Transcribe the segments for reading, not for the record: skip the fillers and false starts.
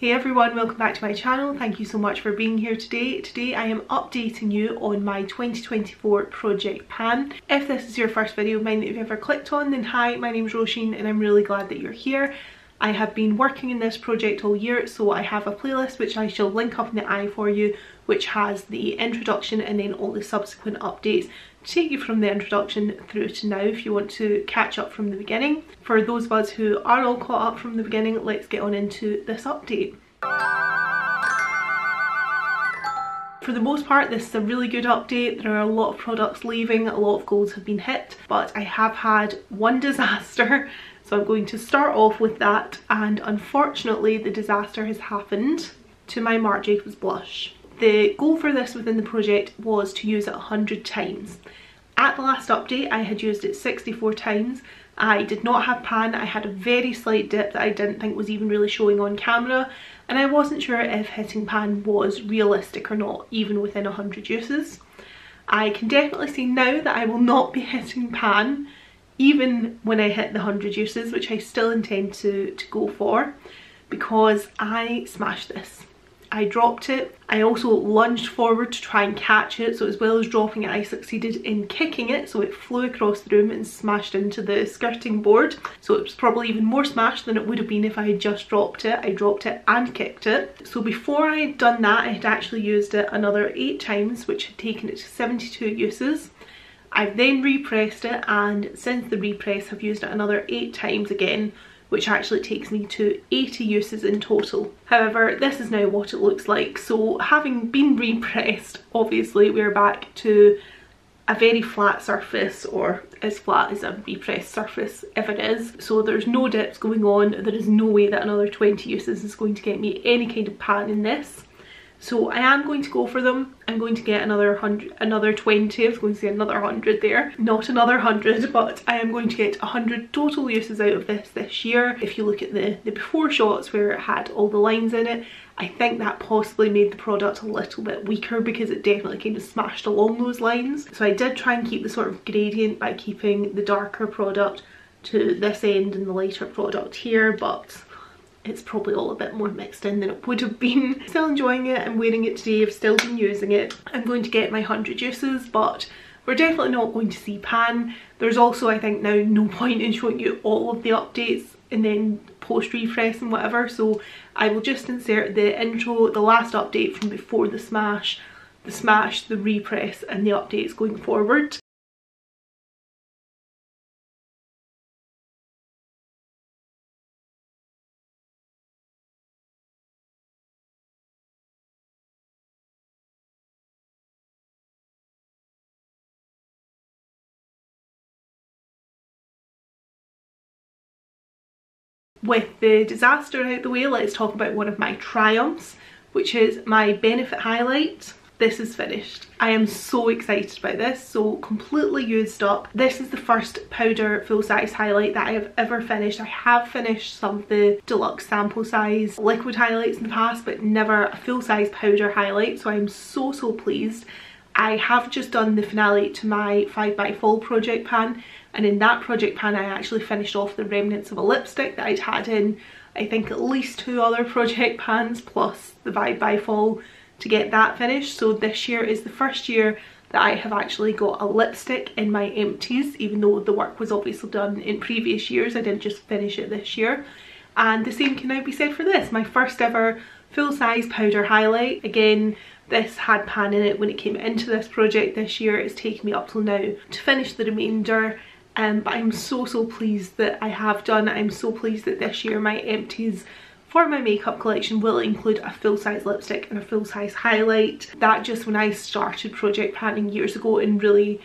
Hey everyone, welcome back to my channel. Thank you so much for being here today. Today I am updating you on my 2024 Project Pan. If this is your first video of mine that you've ever clicked on, then hi, my name's Roisin and I'm really glad that you're here. I have been working in this project all year, so I have a playlist which I shall link up in the eye for you, which has the introduction and then all the subsequent updates. Take you from the introduction through to now if you want to catch up from the beginning. For those of us who are all caught up from the beginning, let's get on into this update. For the most part, this is a really good update. There are a lot of products leaving, a lot of goals have been hit, but I have had one disaster. So I'm going to start off with that, and unfortunately the disaster has happened to my Marc Jacobs blush. The goal for this within the project was to use it 100 times. At the last update I had used it 64 times. I did not have pan, I had a very slight dip that I didn't think was even really showing on camera, and I wasn't sure if hitting pan was realistic or not, even within 100 uses. I can definitely see now that I will not be hitting pan, even when I hit the 100 uses, which I still intend to go for, because I smashed this. I dropped it. I also lunged forward to try and catch it, so as well as dropping it I succeeded in kicking it, so it flew across the room and smashed into the skirting board. So it was probably even more smashed than it would have been if I had just dropped it. I dropped it and kicked it. So before I had done that I had actually used it another 8 times, which had taken it to 72 uses. I've then repressed it, and since the repress I've used it another 8 times again, which actually takes me to 80 uses in total. However, this is now what it looks like. So having been repressed, obviously we're back to a very flat surface, or as flat as a repressed surface if it is. So there's no dips going on. There is no way that another 20 uses is going to get me any kind of pan in this. So I am going to go for them. I'm going to get another 100, another 20, I was going to say another 100 there. Not another 100, but I am going to get 100 total uses out of this year. If you look at the before shots where it had all the lines in it, I think that possibly made the product a little bit weaker because it definitely kind of smashed along those lines. So I did try and keep the sort of gradient by keeping the darker product to this end and the lighter product here, but it's probably all a bit more mixed in than it would have been. Still enjoying it, I'm wearing it today, I've still been using it. I'm going to get my 100 uses, but we're definitely not going to see pan. There's also, I think now, no point in showing you all of the updates and then post refresh and whatever, so I will just insert the intro, the last update from before the smash, the repress and the updates going forward. With the disaster out the way, let's talk about one of my triumphs, which is my Benefit highlight. This is finished. I am so excited about this, so completely used up. This is the first powder full-size highlight that I have ever finished. I have finished some of the deluxe sample size liquid highlights in the past, but never a full-size powder highlight, so I'm so pleased. I have just done the finale to my Bye Bye Fall project pan, and in that project pan I actually finished off the remnants of a lipstick that I'd had in I think at least 2 other project pans plus the Bye Bye Fall to get that finished. So this year is the first year that I have actually got a lipstick in my empties, even though the work was obviously done in previous years, I didn't just finish it this year. And the same can now be said for this, my first ever full-size powder highlight. Again, this had pan in it when it came into this project this year. It's taken me up till now to finish the remainder, but I'm so pleased that I have done. I'm so pleased that this year my empties for my makeup collection will include a full-size lipstick and a full-size highlight. That just when I started project panning years ago and really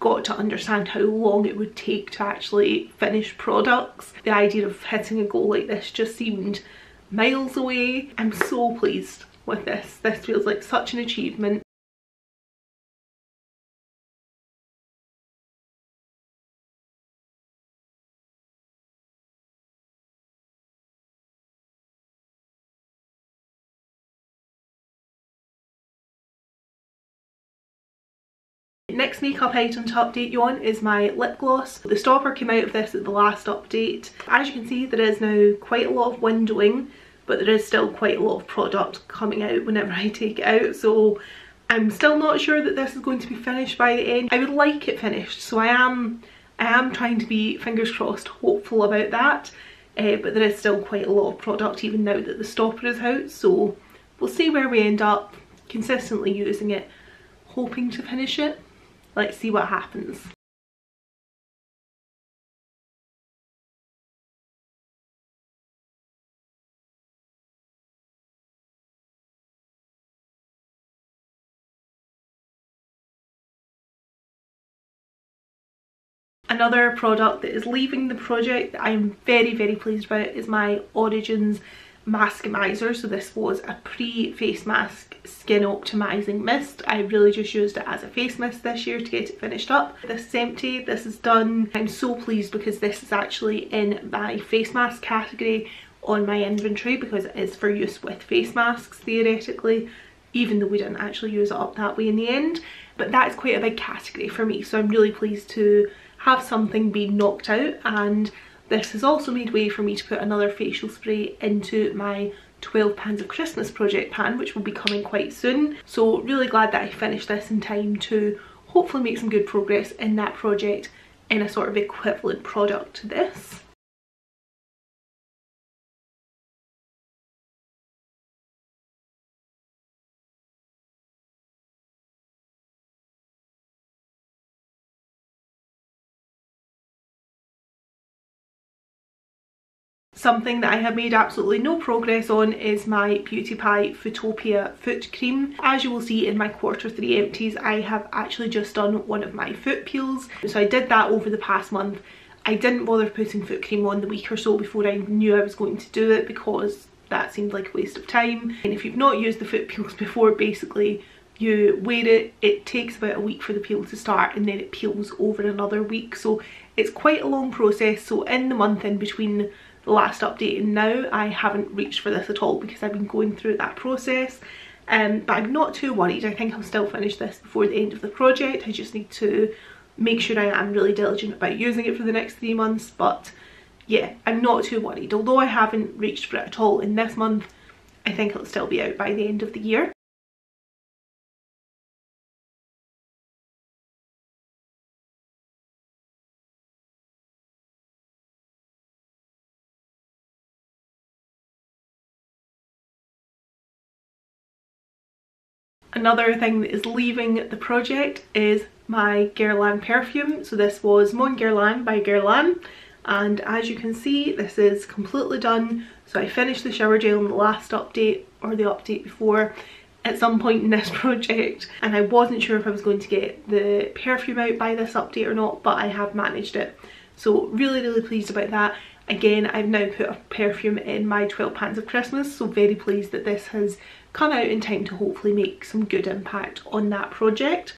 got to understand how long it would take to actually finish products, the idea of hitting a goal like this just seemed miles away. I'm so pleased with this. This feels like such an achievement. Next makeup item to update you on is my lip gloss. The stopper came out of this at the last update. As you can see, there is now quite a lot of windowing, but there is still quite a lot of product coming out whenever I take it out, so I'm still not sure that this is going to be finished by the end. I would like it finished, so I am trying to be, fingers crossed, hopeful about that, but there is still quite a lot of product even now that the stopper is out, so we'll see where we end up. Consistently using it, hoping to finish it. Let's see what happens. Another product that is leaving the project that I'm very, very pleased about is my Origins Maximiser. So this was a pre-face mask skin optimizing mist. I really just used it as a face mist this year to get it finished up. This is empty, this is done. I'm so pleased because this is actually in my face mask category on my inventory because it is for use with face masks theoretically, even though we didn't actually use it up that way in the end. But that's quite a big category for me, so I'm really pleased to have something be knocked out, and this has also made way for me to put another facial spray into my 12 Pans of Christmas project pan, which will be coming quite soon. So really glad that I finished this in time to hopefully make some good progress in that project in a sort of equivalent product to this. Something that I have made absolutely no progress on is my Beauty Pie Footopia foot cream. As you will see in my quarter three empties, I have actually just done one of my foot peels. So I did that over the past month. I didn't bother putting foot cream on the week or so before I knew I was going to do it because that seemed like a waste of time. And if you've not used the foot peels before, basically you wear it, it takes about a week for the peel to start, and then it peels over another week. So it's quite a long process. So in the month in between the last update and now, I haven't reached for this at all because I've been going through that process, but I'm not too worried. I think I'll still finish this before the end of the project. I just need to make sure I am really diligent about using it for the next 3 months, but yeah, I'm not too worried. Although I haven't reached for it at all in this month, I think it'll still be out by the end of the year. Another thing that is leaving the project is my Guerlain perfume. So this was Mon Guerlain by Guerlain, and as you can see, this is completely done. So I finished the shower gel in the last update or the update before at some point in this project, and I wasn't sure if I was going to get the perfume out by this update or not, but I have managed it. So really, really pleased about that. Again, I've now put a perfume in my 12 Pans of Christmas, so very pleased that this has come out in time to hopefully make some good impact on that project.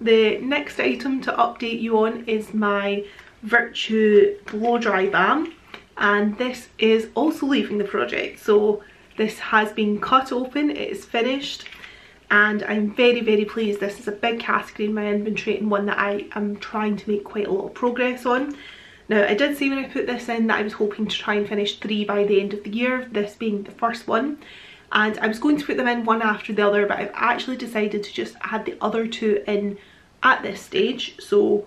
The next item to update you on is my Virtue Blow Dry Balm, and this is also leaving the project. So this has been cut open, it is finished, and I'm very, very pleased. This is a big category in my inventory and one that I am trying to make quite a lot of progress on. Now, I did say when I put this in that I was hoping to try and finish 3 by the end of the year, this being the first one, and I was going to put them in one after the other, but I've actually decided to just add the other 2 in at this stage. So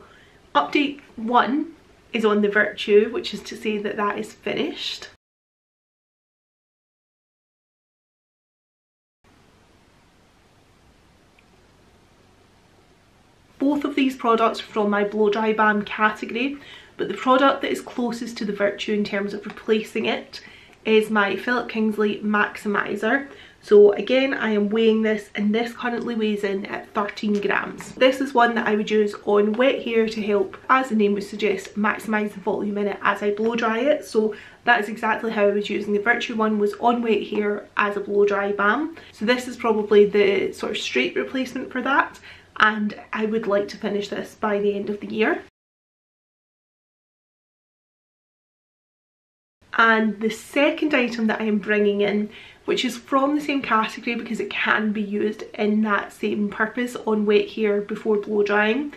update 1 is on the Virtue, which is to say that that is finished. Both of these products are from my blow dry balm category, but the product that is closest to the Virtue in terms of replacing it is my Philip Kingsley Maximiser. So again, I am weighing this, and this currently weighs in at 13 grams. This is one that I would use on wet hair to help, as the name would suggest, maximise the volume in it as I blow dry it. So that is exactly how I was using the Virtue one, was on wet hair as a blow dry balm. So this is probably the sort of straight replacement for that, and I would like to finish this by the end of the year. And the second item that I am bringing in, which is from the same category because it can be used in that same purpose on wet hair before blow drying,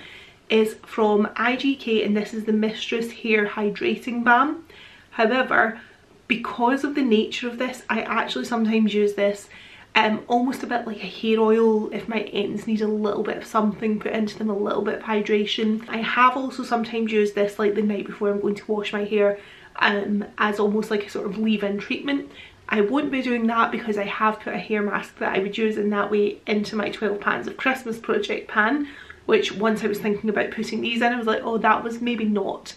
is from IGK, and this is the Mistress Hair Hydrating Balm. However, because of the nature of this, I actually sometimes use this almost a bit like a hair oil if my ends need a little bit of something put into them, a little bit of hydration. I have also sometimes used this like the night before I'm going to wash my hair as almost like a sort of leave-in treatment. I won't be doing that because I have put a hair mask that I would use in that way into my 12 Pans of Christmas project pan, which once I was thinking about putting these in, I was like, oh, that was maybe not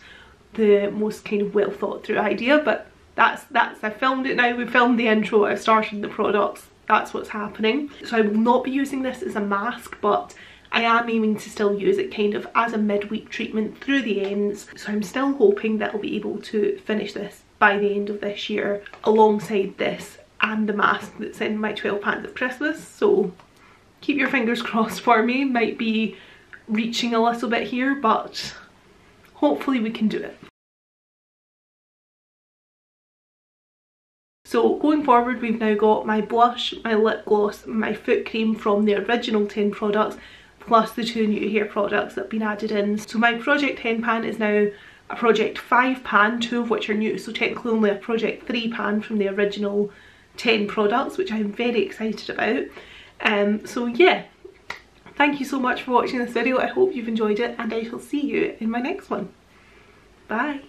the most kind of well thought through idea, but that's I filmed it now, we filmed the intro, I started the products, that's what's happening. So I will not be using this as a mask, but I am aiming to still use it kind of as a midweek treatment through the ends. So I'm still hoping that I'll be able to finish this by the end of this year alongside this and the mask that's in my 12 Pans of Christmas. So keep your fingers crossed for me, might be reaching a little bit here, but hopefully we can do it. So going forward, we've now got my blush, my lip gloss, my foot cream from the original 10 products, plus the two new hair products that have been added in. So my Project 10 pan is now a Project 5 pan, two of which are new, so technically only a Project 3 pan from the original 10 products, which I'm very excited about. So yeah, thank you so much for watching this video. I hope you've enjoyed it, and I shall see you in my next one. Bye!